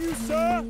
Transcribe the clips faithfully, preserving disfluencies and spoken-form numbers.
you, sir!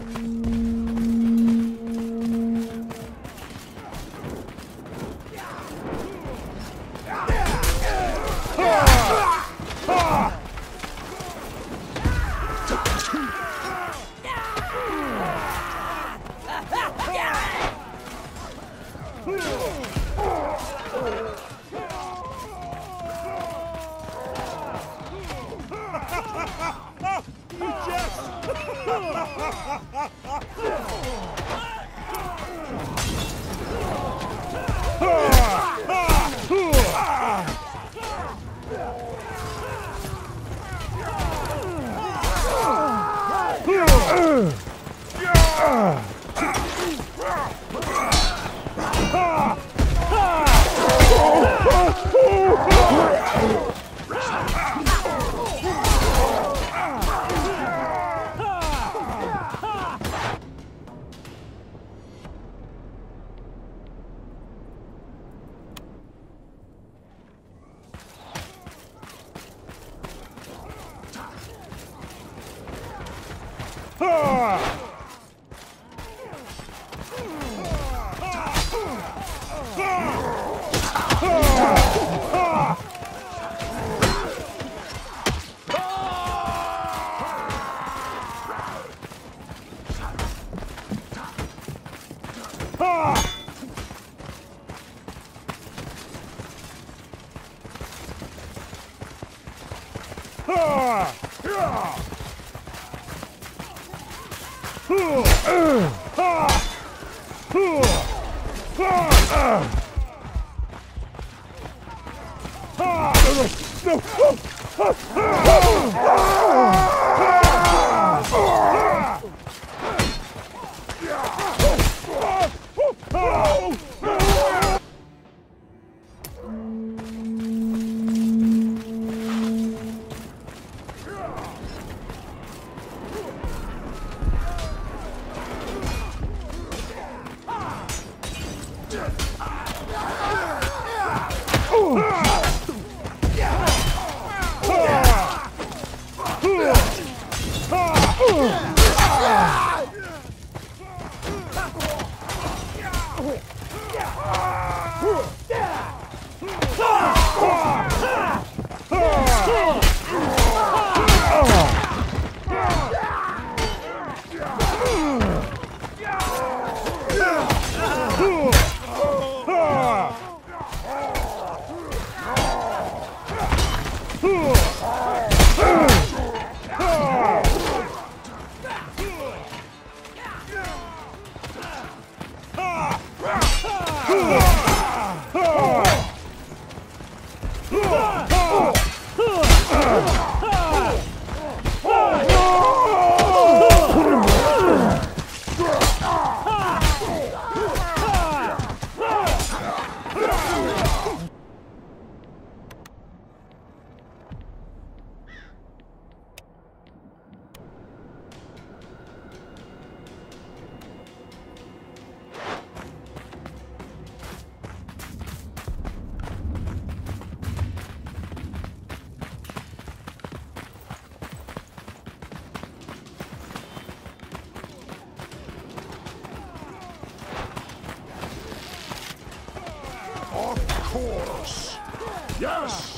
Yes!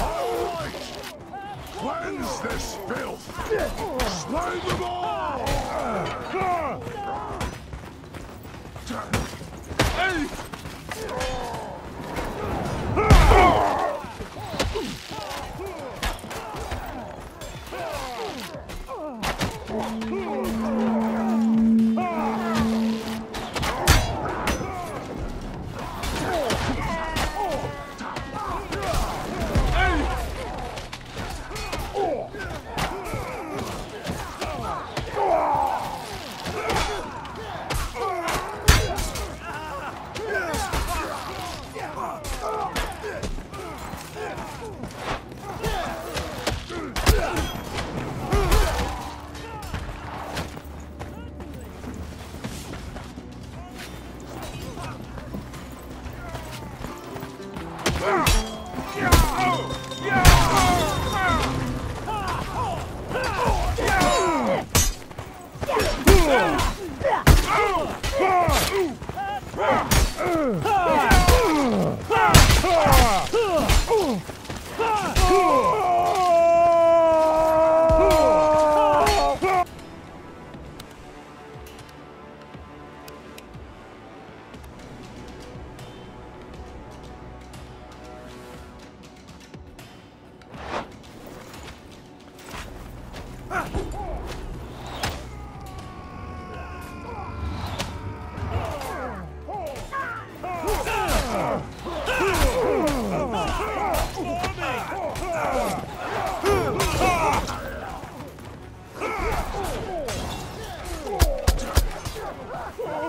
All right! Cleanse this filth! Slay them all! Eight! Yeah! Oh! Yeah! Oh! Ah! Ah! Oh! Huh!